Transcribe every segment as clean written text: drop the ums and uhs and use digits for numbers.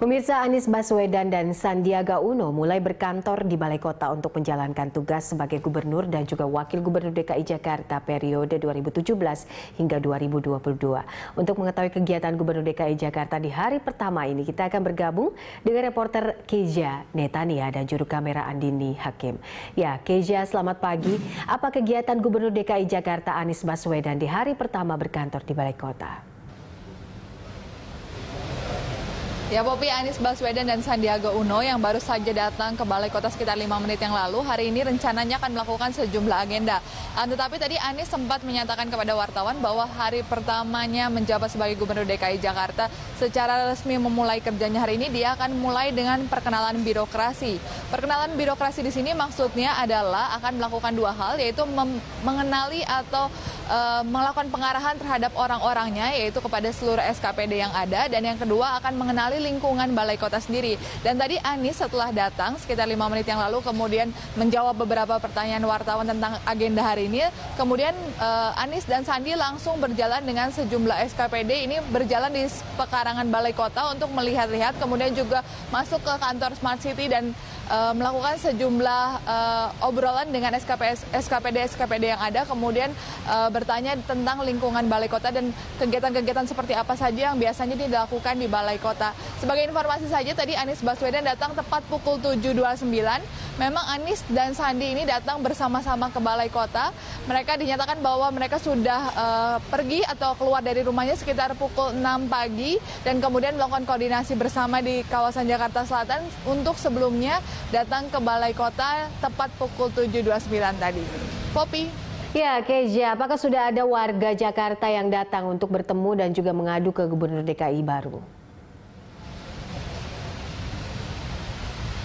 Pemirsa, Anies Baswedan dan Sandiaga Uno mulai berkantor di Balai Kota untuk menjalankan tugas sebagai gubernur dan juga wakil gubernur DKI Jakarta periode 2017 hingga 2022. Untuk mengetahui kegiatan gubernur DKI Jakarta di hari pertama ini, kita akan bergabung dengan reporter Kezia Netania dan juru kamera Andini Hakim. Ya, Kezia, selamat pagi. Apa kegiatan gubernur DKI Jakarta Anies Baswedan di hari pertama berkantor di Balai Kota? Ya, Popi, Anies Baswedan dan Sandiaga Uno yang baru saja datang ke Balai Kota sekitar 5 menit yang lalu, hari ini rencananya akan melakukan sejumlah agenda. Tetapi tadi Anies sempat menyatakan kepada wartawan bahwa hari pertamanya menjabat sebagai Gubernur DKI Jakarta secara resmi memulai kerjanya hari ini, dia akan mulai dengan perkenalan birokrasi. Perkenalan birokrasi di sini maksudnya adalah akan melakukan dua hal, yaitu mengenali atau melakukan pengarahan terhadap orang-orangnya, yaitu kepada seluruh SKPD yang ada, dan yang kedua akan mengenali lingkungan Balai Kota sendiri. Dan tadi Anies setelah datang sekitar 5 menit yang lalu kemudian menjawab beberapa pertanyaan wartawan tentang agenda hari ini. Kemudian Anies dan Sandi langsung berjalan dengan sejumlah SKPD ini, berjalan di pekarangan Balai Kota untuk melihat-lihat, kemudian juga masuk ke kantor Smart City dan melakukan sejumlah obrolan dengan SKPD yang ada, kemudian bertanya tentang lingkungan Balai Kota dan kegiatan-kegiatan seperti apa saja yang biasanya dilakukan di Balai Kota. Sebagai informasi saja, tadi Anies Baswedan datang tepat pukul 7.29. Memang Anies dan Sandi ini datang bersama-sama ke Balai Kota. Mereka dinyatakan bahwa mereka sudah pergi atau keluar dari rumahnya sekitar pukul 6 pagi dan kemudian melakukan koordinasi bersama di kawasan Jakarta Selatan untuk sebelumnya datang ke Balai Kota tepat pukul 7.29 tadi. Popi. Ya, Kezia, apakah sudah ada warga Jakarta yang datang untuk bertemu dan juga mengadu ke Gubernur DKI baru?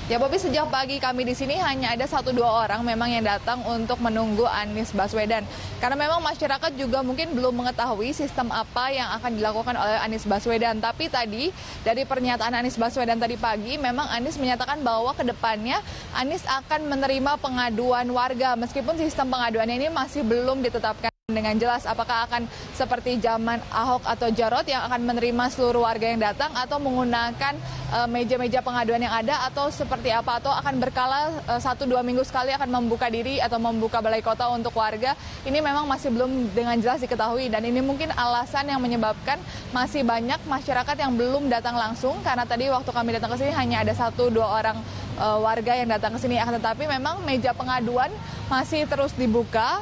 Ya, Popi, sejak pagi kami di sini hanya ada 1-2 orang memang yang datang untuk menunggu Anies Baswedan. Karena memang masyarakat juga mungkin belum mengetahui sistem apa yang akan dilakukan oleh Anies Baswedan. Tapi tadi dari pernyataan Anies Baswedan tadi pagi, memang Anies menyatakan bahwa ke depannya Anies akan menerima pengaduan warga. Meskipun sistem pengaduannya ini masih belum ditetapkan dengan jelas, apakah akan seperti zaman Ahok atau Djarot yang akan menerima seluruh warga yang datang, atau menggunakan meja-meja pengaduan yang ada, atau seperti apa, atau akan berkala 1-2 minggu sekali akan membuka diri atau membuka Balai Kota untuk warga. Ini memang masih belum dengan jelas diketahui, dan ini mungkin alasan yang menyebabkan masih banyak masyarakat yang belum datang langsung, karena tadi waktu kami datang ke sini hanya ada 1-2 orang warga yang datang ke sini. Akan tetapi memang meja pengaduan masih terus dibuka.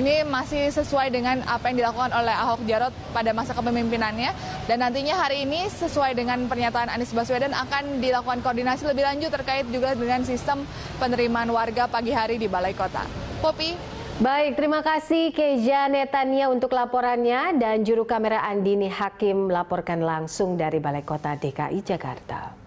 Ini masih sesuai dengan apa yang dilakukan oleh Ahok Djarot pada masa kepemimpinannya, dan nantinya hari ini sesuai dengan pernyataan Anies Baswedan akan dilakukan koordinasi lebih lanjut terkait juga dengan sistem penerimaan warga pagi hari di Balai Kota. Popi. Baik, terima kasih Kezia Netania untuk laporannya, dan juru kamera Andini Hakim melaporkan langsung dari Balai Kota DKI Jakarta.